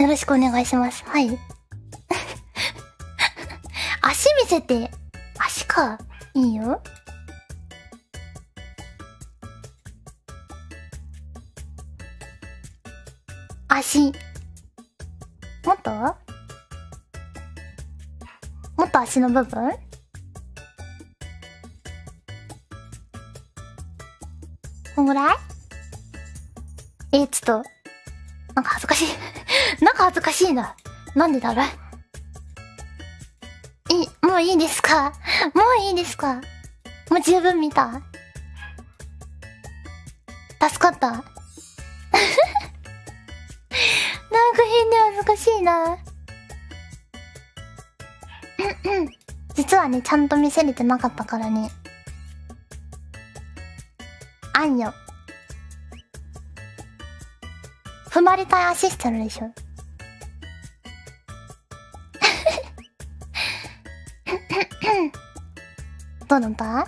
よろしくお願いします。はい。足見せて。足か。いいよ。足。もっと足の部分？こんぐらい？ちょっと、なんか恥ずかしい。なんか恥ずかしいな。なんでだろう？もういいですか？もういいですか？もう十分見た？助かった。なんか変で恥ずかしいな。実はね、ちゃんと見せれてなかったからね。あんよ。踏まれたいアシスタルでしょ。どうだった？